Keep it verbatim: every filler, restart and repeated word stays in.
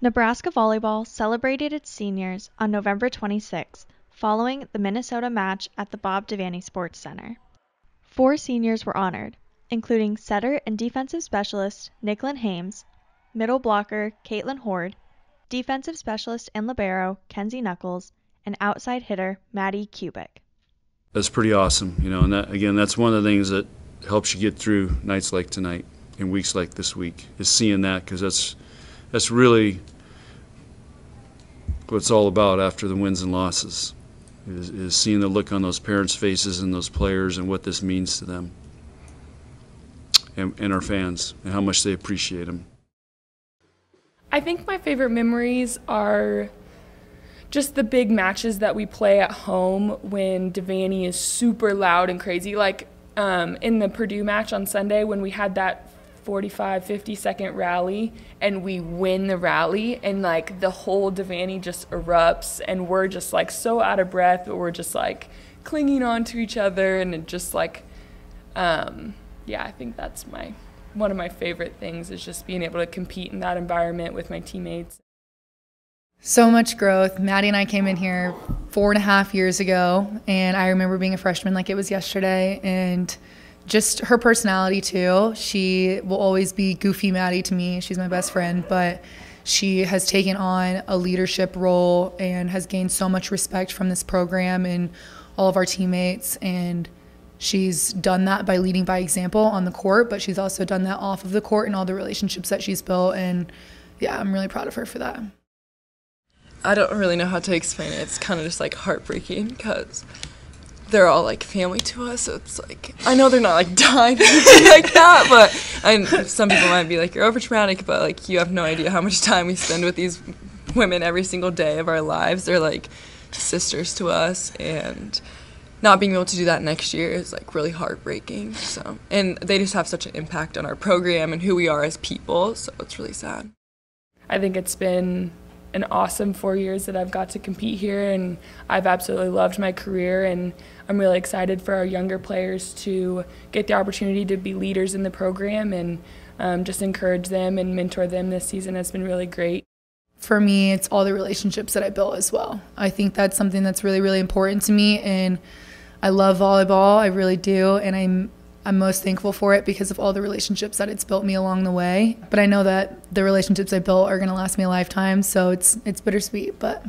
Nebraska volleyball celebrated its seniors on November twenty-sixth, following the Minnesota match at the Bob Devaney Sports Center. Four seniors were honored, including setter and defensive specialist Nicklin Hames, middle blocker Kaitlyn Hord, defensive specialist and libero Kenzie Knuckles, and outside hitter Madi Kubik. That's pretty awesome, you know, and that, again, that's one of the things that helps you get through nights like tonight and weeks like this week, is seeing that, because that's That's really what it's all about after the wins and losses, is, is seeing the look on those parents' faces and those players and what this means to them and, and our fans, and how much they appreciate them. I think my favorite memories are just the big matches that we play at home when Devaney is super loud and crazy, like um, in the Purdue match on Sunday when we had that forty-five, fifty second rally and we win the rally, and like the whole Devaney just erupts and we're just like so out of breath, but we're just like clinging on to each other, and it just like um yeah, I think that's my one of my favorite things, is just being able to compete in that environment with my teammates. So much growth. Maddie and I came in here four and a half years ago, and I remember being a freshman like it was yesterday, and just her personality too. She will always be goofy Maddie to me. She's my best friend, but she has taken on a leadership role and has gained so much respect from this program and all of our teammates. And she's done that by leading by example on the court, but she's also done that off of the court and all the relationships that she's built. And yeah, I'm really proud of her for that. I don't really know how to explain it. It's kind of just like heartbreaking, because they're all like family to us, so it's like, I know they're not like dying like that, but and some people might be like, you're overtraumatic, but like you have no idea how much time we spend with these women every single day of our lives. They're like sisters to us, and not being able to do that next year is like really heartbreaking. So, and they just have such an impact on our program and who we are as people, so it's really sad. I think it's been an awesome four years that I've got to compete here, and I've absolutely loved my career, and I'm really excited for our younger players to get the opportunity to be leaders in the program, and um, just encourage them and mentor them. This season has been really great. For me, it's all the relationships that I built as well. I think that's something that's really, really important to me, and I love volleyball, I really do, and I'm I'm most thankful for it because of all the relationships that it's built me along the way. But I know that the relationships I built are going to last me a lifetime, so it's it's bittersweet, but